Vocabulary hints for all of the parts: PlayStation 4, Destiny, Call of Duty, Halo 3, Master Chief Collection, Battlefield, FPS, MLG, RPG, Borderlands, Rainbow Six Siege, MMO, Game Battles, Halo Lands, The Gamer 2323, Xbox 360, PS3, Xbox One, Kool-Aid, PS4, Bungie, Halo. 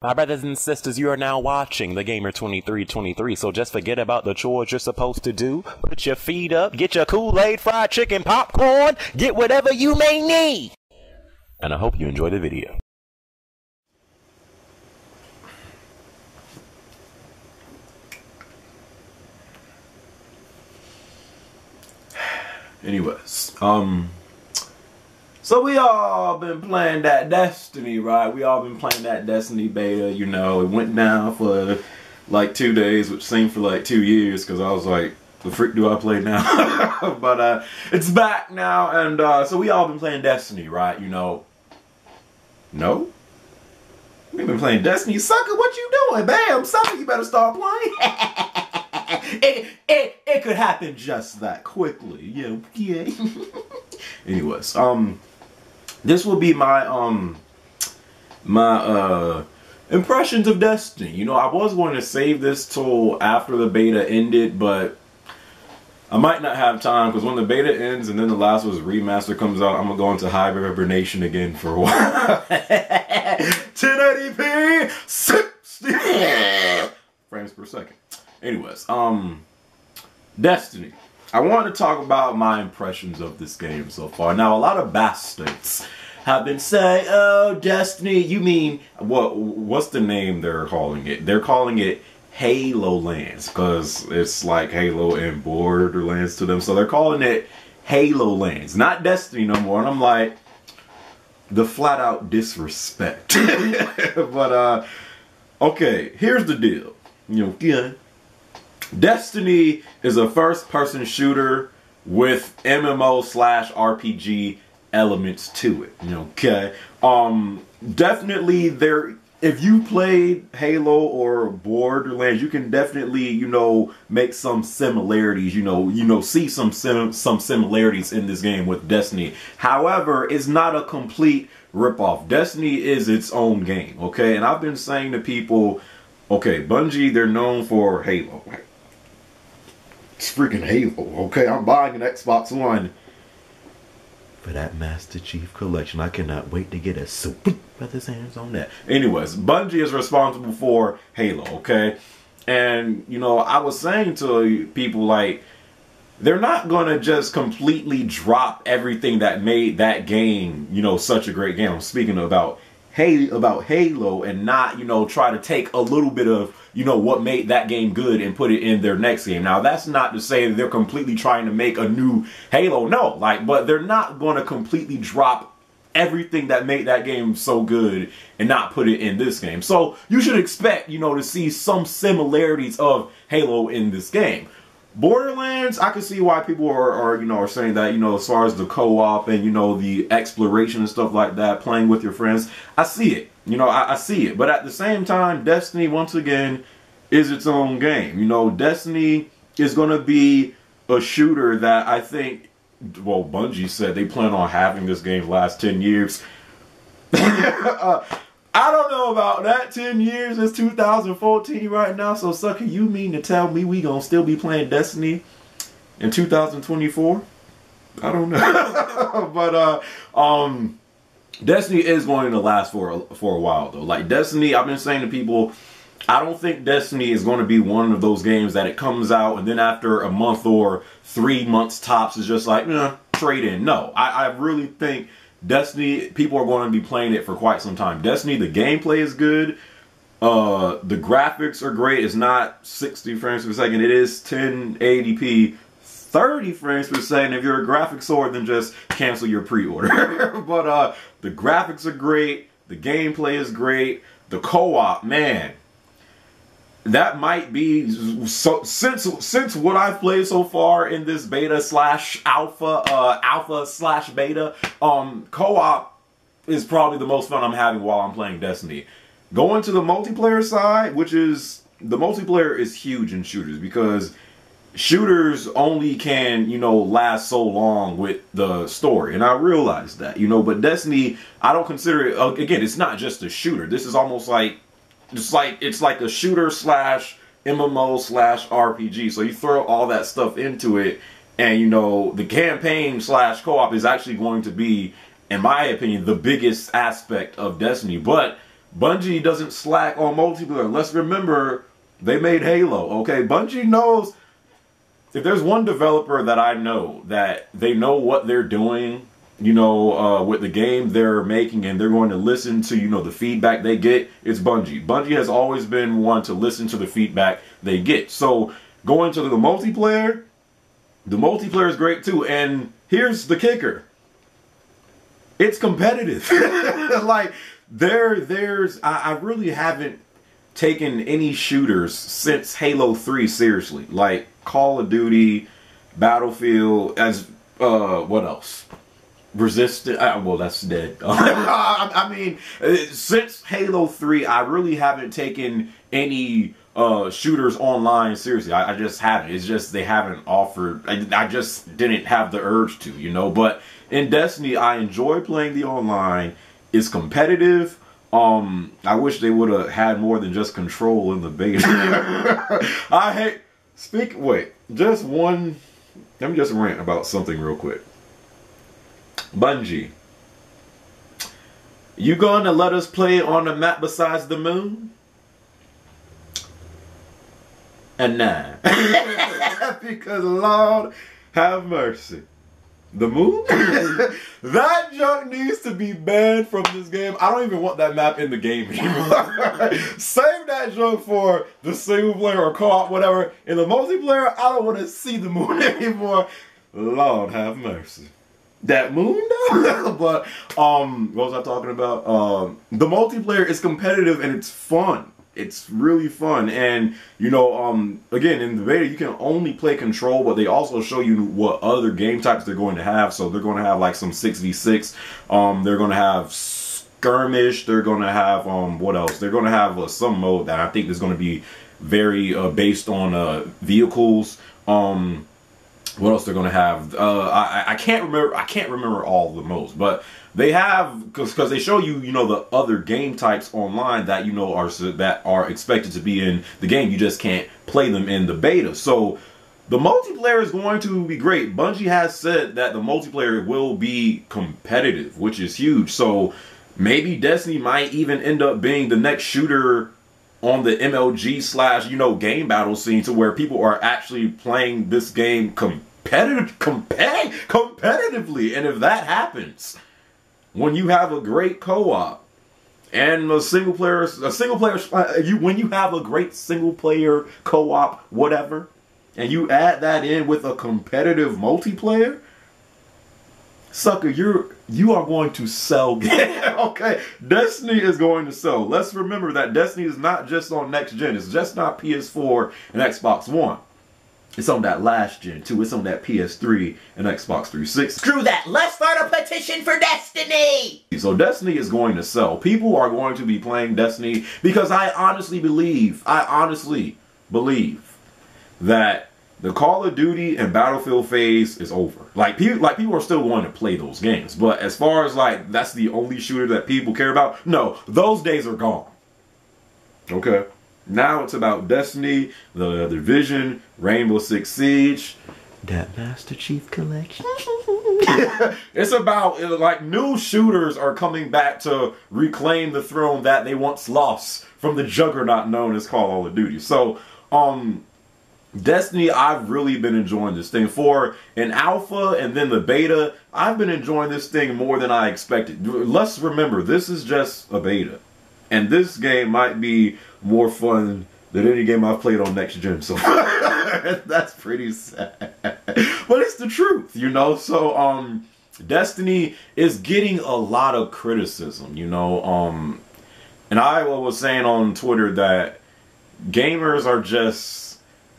My brothers and sisters, you are now watching The Gamer 2323, so just forget about the chores you're supposed to do. Put your feet up, get your Kool-Aid, fried chicken, popcorn, get whatever you may need. And I hope you enjoy the video. Anyways, so we all been playing that Destiny, right? We all been playing that Destiny beta, you know. It went down for like 2 days, which seemed for like 2 years, because I was like, the frick do I play now? But it's back now, and so we all been playing Destiny, right? You know. No? We've been playing Destiny. Sucker, what you doing? Bam, sucker, you better start playing. It could happen just that quickly. Yeah. Anyways, this will be my my impressions of Destiny. You know, I was going to save this till after the beta ended, but I might not have time, because when the beta ends and then the last one's remaster comes out, I'm gonna go into hibernation again for a while. 1080p 60 frames per second. Anyways, Destiny. I want to talk about my impressions of this game so far. Now, a lot of bastards have been saying, oh, Destiny, you mean, what's the name they're calling it? They're calling it Halo Lands, because it's like Halo and Borderlands to them. So they're calling it Halo Lands, not Destiny no more. And I'm like, the flat out disrespect. But, okay, here's the deal. You know, yeah. Destiny is a first-person shooter with MMO/RPG elements to it. Okay. Definitely there. If you played Halo or Borderlands, you can definitely, you know, make some similarities. You know, see some similarities in this game with Destiny. However, it's not a complete ripoff. Destiny is its own game. Okay. And I've been saying to people, okay, Bungie, they're known for Halo. It's freaking Halo, okay? I'm buying an Xbox One for that Master Chief Collection. I cannot wait to get a super brother's hands on that. Anyways, Bungie is responsible for Halo, okay? And, you know, I was saying to people, like, they're not going to just completely drop everything that made that game, you know, such a great game. I'm speaking about Halo, and not, you know, try to take a little bit of, you know, what made that game good and put it in their next game. Now, that's not to say that they're completely trying to make a new Halo. No, like, but they're not going to completely drop everything that made that game so good and not put it in this game. So you should expect, you know, to see some similarities of Halo in this game. Borderlands, I can see why people are saying that, you know, as far as the co-op and, you know, the exploration and stuff like that, playing with your friends. I see it. You know, I see it. But at the same time, Destiny, once again, is its own game. You know, Destiny is going to be a shooter that I think, well, Bungie said they plan on having this game last 10 years. I don't know about that. 10 years is 2014 right now, so sucker, you mean to tell me we gonna still be playing Destiny in 2024? I don't know. But Destiny is going to last for a while though. Like, Destiny, I've been saying to people, I don't think Destiny is going to be one of those games that it comes out and then after a month or 3 months tops is just like, nah, trade in. No, I really think Destiny, people are going to be playing it for quite some time. Destiny, the gameplay is good. The graphics are great. It's not 60 frames per second. It is 1080p, 30 frames per second. If you're a graphics whore, then just cancel your pre-order. But the graphics are great. The gameplay is great. The co-op, man. That might be, so since what I've played so far in this beta slash alpha, alpha slash beta, co-op is probably the most fun I'm having while I'm playing Destiny. Going to the multiplayer side, which is, the multiplayer is huge in shooters, because shooters only can, you know, last so long with the story, and I realize that, you know, but Destiny, I don't consider it, again, it's not just a shooter. This is almost like, it's like a shooter slash MMO slash RPG. So you throw all that stuff into it, and, you know, the campaign slash co-op is actually going to be, in my opinion, the biggest aspect of Destiny. But Bungie doesn't slack on multiplayer. Let's remember, they made Halo, okay? Bungie knows, if there's one developer that I know that they know what they're doing, you know, with the game they're making, and they're going to listen to, you know, the feedback they get, it's Bungie. Bungie has always been one to listen to the feedback they get. So going to the multiplayer is great too. And here's the kicker. It's competitive. Like, I really haven't taken any shooters since Halo 3 seriously. Like Call of Duty, Battlefield, as what else? Resistance, well, that's dead. I mean, since Halo 3, I really haven't taken any shooters online seriously. I just haven't. It's just they haven't offered. I just didn't have the urge to, you know. But in Destiny, I enjoy playing the online. It's competitive. I wish they would have had more than just control in the beta. I hate. Wait, just one. Let me just rant about something real quick. Bungie, you gonna let us play on a map besides the moon? And nah. Because Lord have mercy. The moon? That junk needs to be banned from this game. I don't even want that map in the game anymore. Save that junk for the single player or co-op, whatever. In the multiplayer, I don't want to see the moon anymore. Lord have mercy. That moon though? But what was I talking about? The multiplayer is competitive and it's fun. It's really fun. And you know, again, in the beta you can only play control, but they also show you what other game types they're going to have. So they're going to have like some 6v6, they're going to have skirmish, they're going to have what else? They're going to have some mode that I think is going to be very based on vehicles. What else they're gonna have? I can't remember. I can't remember all the modes, but they have because they show you, you know, the other game types online that you know are expected to be in the game. You just can't play them in the beta. So the multiplayer is going to be great. Bungie has said that the multiplayer will be competitive, which is huge. So maybe Destiny might even end up being the next shooter on the MLG slash, you know, game battle scene, to where people are actually playing this game competitively. And if that happens, when you have a great co-op and when you have a great single player co-op, whatever, and you add that in with a competitive multiplayer, sucker, you are going to sell. Okay, Destiny is going to sell. Let's remember that Destiny is not just on next gen. It's just not PS4 and Xbox One. It's on that last gen too. It's on that PS3 and Xbox 360. Screw that. Let's start a petition for Destiny. So Destiny is going to sell. People are going to be playing Destiny because I honestly believe that the Call of Duty and Battlefield phase is over. Like people are still going to play those games, but as far as like that's the only shooter that people care about, no, those days are gone. Okay, now it's about Destiny, the Division, Rainbow Six Siege, that Master Chief Collection. It's about, like, new shooters are coming back to reclaim the throne that they once lost from the juggernaut known as Call of Duty. So, Destiny, I've really been enjoying this thing. For an alpha and then the beta, I've been enjoying this thing more than I expected. Let's remember, this is just a beta. And this game might be more fun than any game I've played on next gen so far. That's pretty sad. But it's the truth, you know? So, Destiny is getting a lot of criticism, you know? And I was saying on Twitter that gamers are just...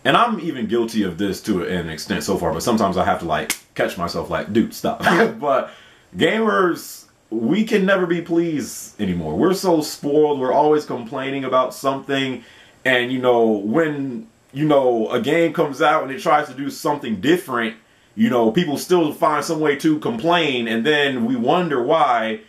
And I'm even guilty of this to an extent so far, but sometimes I have to like catch myself like, dude, stop. But gamers, we can never be pleased anymore. We're so spoiled. We're always complaining about something. And, you know, when, you know, a game comes out and it tries to do something different, you know, people still find some way to complain. And then we wonder why,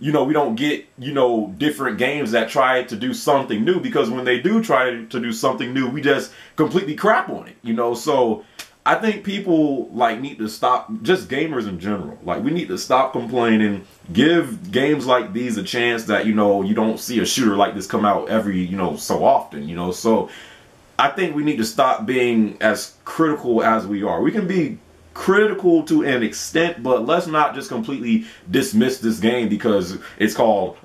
you know, we don't get, you know, different games that try to do something new, because when they do try to do something new, we just completely crap on it, you know. So I think people like need to stop, just gamers in general. Like, we need to stop complaining. Give games like these a chance that, you know, you don't see a shooter like this come out every, you know, so often, you know. So I think we need to stop being as critical as we are. We can be critical to an extent, but let's not just completely dismiss this game because it's called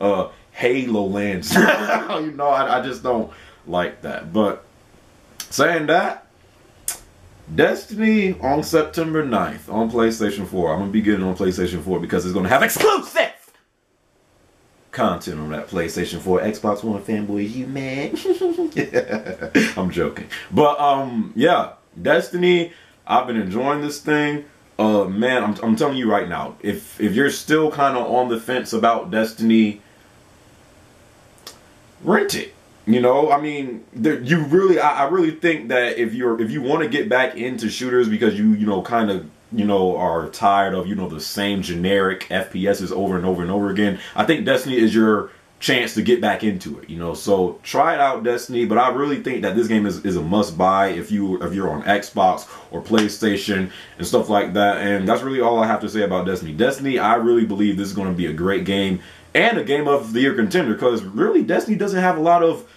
Halo Lands. You know, I just don't like that. But saying that, Destiny on September 9th on PlayStation 4. I'm going to be getting on PlayStation 4 because it's going to have exclusive content on that PlayStation 4. Xbox One fanboys, you mad? Yeah, I'm joking. But, yeah, Destiny, I've been enjoying this thing. Man, I'm telling you right now, if you're still kind of on the fence about Destiny, rent it. You know, I mean, I really think that if you want to get back into shooters because you are tired of, the same generic FPSs over and over and over again, I think Destiny is your chance to get back into it, you know. So try it out, Destiny, but I really think that this game is a must buy if you're on Xbox or PlayStation and stuff like that. And that's really all I have to say about Destiny. Destiny, I really believe this is going to be a great game and a game of the year contender, because really Destiny doesn't have a lot of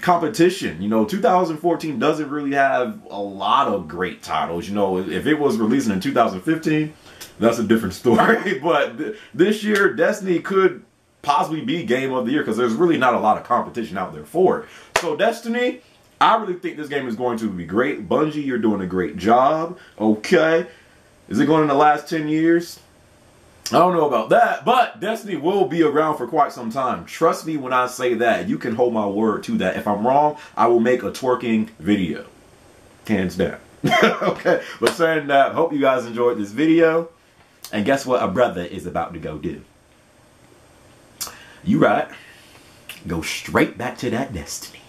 competition. You know, 2014 doesn't really have a lot of great titles. You know, if it was releasing in 2015, that's a different story. But this year, Destiny could possibly be game of the year because there's really not a lot of competition out there for it. So Destiny, I really think this game is going to be great. Bungie, you're doing a great job. Okay. Is it going in the last 10 years? I don't know about that, but Destiny will be around for quite some time. Trust me when I say that. You can hold my word to that. If I'm wrong, I will make a twerking video. Hands down. Okay, but saying that, hope you guys enjoyed this video. And guess what a brother is about to go do? You right. Go straight back to that Destiny.